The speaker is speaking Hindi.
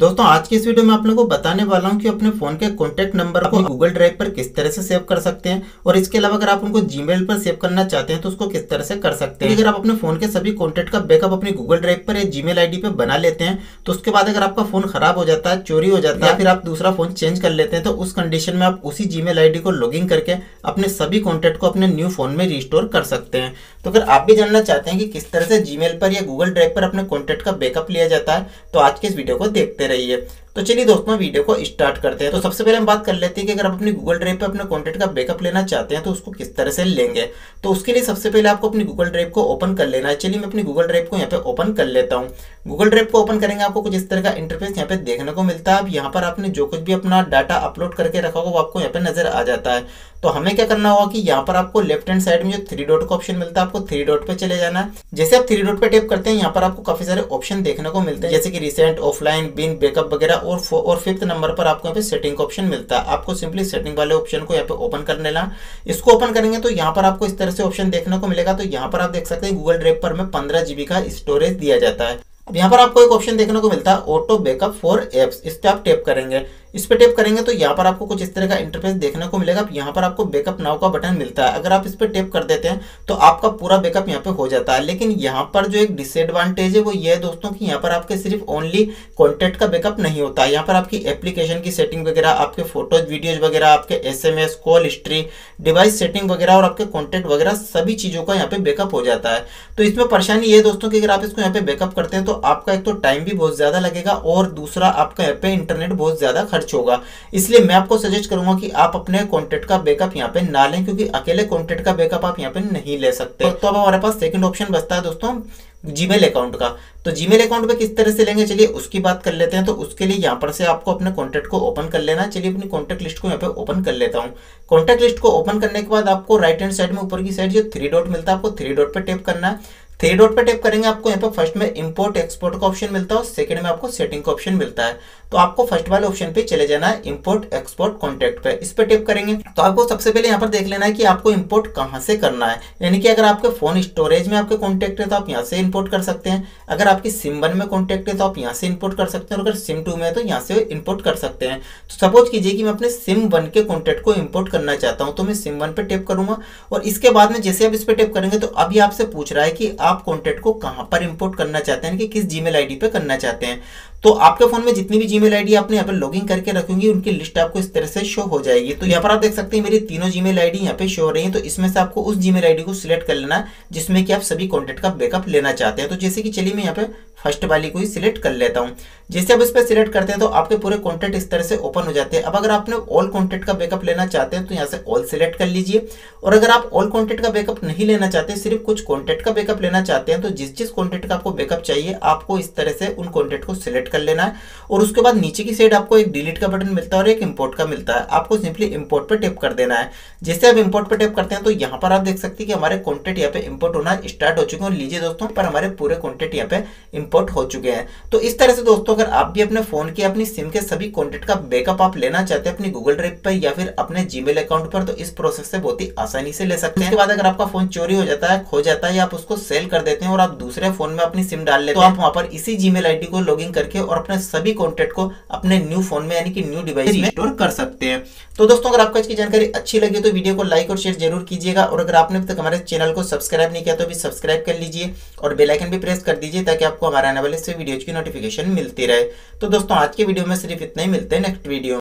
दोस्तों आज की इस वीडियो में आप लोगों को बताने वाला हूं कि अपने फोन के कॉन्टैक्ट नंबर को गूगल ड्राइव पर किस तरह से सेव कर सकते हैं और इसके अलावा अगर आप उनको जीमेल पर सेव करना चाहते हैं तो उसको किस तरह से कर सकते हैं। अगर आप अपने फोन के सभी कॉन्टैक्ट का बैकअप अपने गूगल ड्राइव पर या जीमेल आईडी पर बना लेते हैं तो उसके बाद अगर आपका फोन खराब हो जाता है, चोरी हो जाता है या फिर आप दूसरा फोन चेंज कर लेते हैं तो उस कंडीशन में आप उसी जीमेल आईडी को लॉगिन करके अपने सभी कॉन्टैक्ट को अपने न्यू फोन में रिस्टोर कर सकते हैं। तो अगर आप भी जानना चाहते हैं कि किस तरह से जीमेल पर या गूगल ड्राइव पर अपने कॉन्टैक्ट का बैकअप लिया जाता है तो आज के इस वीडियो को देखते रहिए। तो चलिए दोस्तों वीडियो को स्टार्ट करते हैं। तो सबसे पहले हम बात कर लेते हैं कि अगर आप अपनी गूगल ड्राइव पर अपने कॉन्टैक्ट का बैकअप लेना चाहते हैं तो उसको किस तरह से लेंगे। तो उसके लिए सबसे पहले आपको अपनी गूगल ड्राइव को ओपन कर लेना है। चलिए मैं अपनी गूगल ड्राइव को यहाँ पे ओपन कर लेता हूँ। गूगल ड्राइव को ओपन करेंगे आपको कुछ इस तरह का इंटरफेस यहाँ पे देखने को मिलता है। अब यहाँ पर आपने जो कुछ भी अपना डाटा अपलोड करके रखा होगा वो आपको यहाँ पे नजर आ जाता है। तो हमें क्या करना होगा कि यहाँ पर आपको लेफ्ट हैंड साइड में जो थ्री डॉट का ऑप्शन मिलता है आपको थ्री डॉट पे चले जाना है। जैसे आप थ्री डॉट पे टैप करते हैं यहाँ पर आपको काफी सारे ऑप्शन देखने को मिलते हैं जैसे कि रिसेंट, ऑफलाइन, बिन, बैकअप वगैरह और फिफ्थ नंबर पर आपको यहाँ पे सेटिंग का ऑप्शन मिलता है। आपको सिंपली सेटिंग वाले ऑप्शन को यहाँ पे ओपन करने लेना। इसको ओपन करेंगे तो यहाँ पर आपको इस तरह से ऑप्शन देखने को मिलेगा। तो यहाँ पर आप देख सकते हैं गूगल ड्राइव पर हमें 15 GB का स्टोरेज दिया जाता है। अब यहाँ पर आपको एक ऑप्शन देखने को मिलता है ऑटो बैकअप फॉर एप्स। इस पर आप टैप करेंगे, इस पे टैप करेंगे तो यहाँ पर आपको कुछ इस तरह का इंटरफेस देखने को मिलेगा। यहाँ पर आपको बैकअप नाउ का बटन मिलता है। अगर आप इस पे टैप कर देते हैं तो आपका पूरा बैकअप यहाँ पे हो जाता है। लेकिन यहाँ पर जो एक डिसएडवांटेज है वो ये है दोस्तों कि यहाँ पर आपके सिर्फ ओनली कॉन्टैक्ट का बैकअप नहीं होता है। यहाँ पर आपकी एप्लीकेशन की सेटिंग वगैरह, आपके फोटोज, वीडियोज वगैरह, आपके SMS, call history, device setting वगैरह और आपके कॉन्टैक्ट वगैरह सभी चीज़ों का यहाँ पे बैकअप हो जाता है। तो इसमें परेशानी ये है दोस्तों कि अगर आप इसको यहाँ पे बैकअप करते हैं तो आपका एक तो टाइम भी बहुत ज़्यादा लगेगा और दूसरा आपका यहाँ पे इंटरनेट बहुत ज़्यादा होगा। इसलिए मैं आपको सजेस्ट करूंगा कि आप अपने कॉन्टैक्ट का बैकअप यहाँ पे ना लें क्योंकि अकेले कॉन्टैक्ट का बैकअप आप यहाँ पे नहीं ले सकते। तो अब हमारे पास सेकंड ऑप्शन बचता है दोस्तों जीमेल अकाउंट का। तो जीमेल अकाउंट पे किस तरह से लेंगे चलिए उसकी बात कर लेते हैं। तो उसके लिए यहाँ पर से आपको अपने कॉन्टैक्ट को ओपन कर लेना। चलिए अपनी कॉन्टैक्ट लिस्ट को यहाँ पे ओपन कर लेता हूँ। कॉन्टैक्ट लिस्ट को ओपन करने के बाद आपको राइट हैंड साइड में ऊपर की साइड जो थ्री डॉट मिलता है आपको थ्री डॉट पे टैप करना है। थ्री डॉट पे टैप करेंगे आपको यहाँ पे फर्स्ट में इंपोर्ट एक्सपोर्ट का ऑप्शन मिलता है और सेकंड में आपको सेटिंग का ऑप्शन मिलता है। तो आपको फर्स्ट वाले ऑप्शन पे चले जाना है इंपोर्ट एक्सपोर्ट कॉन्टैक्ट पे। इस पे टैप करेंगे तो आपको सबसे पहले यहाँ पर देख लेना है कि आपको इंपोर्ट कहाँ से करना है। यानी कि अगर आपके फोन स्टोरेज में आपके कॉन्टैक्ट है तो आप यहाँ से इंपोर्ट कर सकते हैं। अगर आपकी सिम 1 में कॉन्टैक्ट है तो आप यहाँ से इंपोर्ट कर सकते हैं और अगर सिम 2 में है तो यहाँ से इंपोर्ट कर सकते हैं। तो सपोज कीजिए कि मैं अपने सिम 1 के कॉन्टैक्ट को इंपोर्ट करना चाहता हूँ तो मैं सिम 1 पे टैप करूंगा और इसके बाद में जैसे आप इस पे टैप करेंगे तो अभी आपसे पूछ रहा है कि आप कॉन्टैक्ट को कहाँ पर इंपोर्ट करना चाहते हैं, कि किस जीमेल आईडी पे करना चाहते हैं। तो आपके फोन में जितनी भी जीमेल आईडी आपने यहाँ पे लॉगिन करके रखेंगी उनकी लिस्ट आपको इस तरह से शो हो जाएगी। तो यहाँ पर आप देख सकते हैं मेरी तीनों जीमेल आईडी यहाँ पे शो हो रही है। तो इसमें से आपको उस जीमेल आईडी को सिलेक्ट कर लेना जिसमें कि आप सभी कॉन्टैक्ट का बैकअप लेना चाहते हैं। तो जैसे कि चलिए मैं यहाँ पे फर्स्ट वाली को ही सिलेक्ट कर लेता हूँ। जैसे आप इस पर सिलेक्ट करते हैं तो आपके पूरे कॉन्टैक्ट इस तरह से ओपन हो जाते हैं। अब अगर आपने ऑल कॉन्टैक्ट का बैकअप लेना चाहते हैं तो यहाँ से ऑल सिलेक्ट कर लीजिए और अगर आप ऑल कॉन्टैक्ट का बैकअप नहीं लेना चाहते, सिर्फ कुछ कॉन्टैक्ट का बैकअप लेना चाहते हैं तो जिस जिस कॉन्टैक्ट का आपको बैकअप चाहिए आपको इस तरह से उन कॉन्टैक्ट को सिलेक्ट कर लेना है और उसके बाद नीचे की साइड आपको एक डिलीट का बटन मिलता है और एक इंपोर्ट का मिलता है। आपको सिंपली इंपोर्ट पर टैप कर देना है। जैसे आप इंपोर्ट पर टैप करते हैं तो यहाँ पर आप देख सकते हैं कि हमारे कॉन्टैक्ट यहाँ पे इंपोर्ट होना स्टार्ट हो चुके हैं। लीजिए दोस्तों पर हमारे पूरे कॉन्टैक्ट यहाँ पे इंपोर्ट हो चुके हैं। तो इस तरह से दोस्तों अगर आप भी अपने फोन के अपनी सिम के सभी कॉन्टैक्ट का बैकअप आप लेना चाहते हैं अपनी गूगल ड्राइव पर या फिर अपने जीमेल अकाउंट पर तो इस प्रोसेस से बहुत ही आसानी से ले सकते हैं। इसके बाद अगर आपका फोन चोरी हो जाता है, खो जाता है या आप उसको सेल कर देते हैं और आप दूसरे फोन में अपनी सिम डाल लेते हैं तो आप वहां पर इसी जीमेल आईडी को लॉगिन करके और अपने सभी कॉन्टैक्ट को अपने न्यू फोन में यानी कि न्यू डिवाइस में स्टोर कर सकते हैं। तो दोस्तों अगर आपको आज की जानकारी अच्छी लगी तो वीडियो को लाइक और शेयर जरूर कीजिएगा और अगर आपने अब तक हमारे चैनल को सब्सक्राइब नहीं किया तो अभी सब्सक्राइब कर लीजिए और बेल आइकन भी प्रेस कर दीजिए ताकि आपको हमारे आने वाले से वीडियोज की नोटिफिकेशन मिलती रहे। तो दोस्तों आज के वीडियो में सिर्फ इतना ही, मिलते हैं नेक्स्ट वीडियो।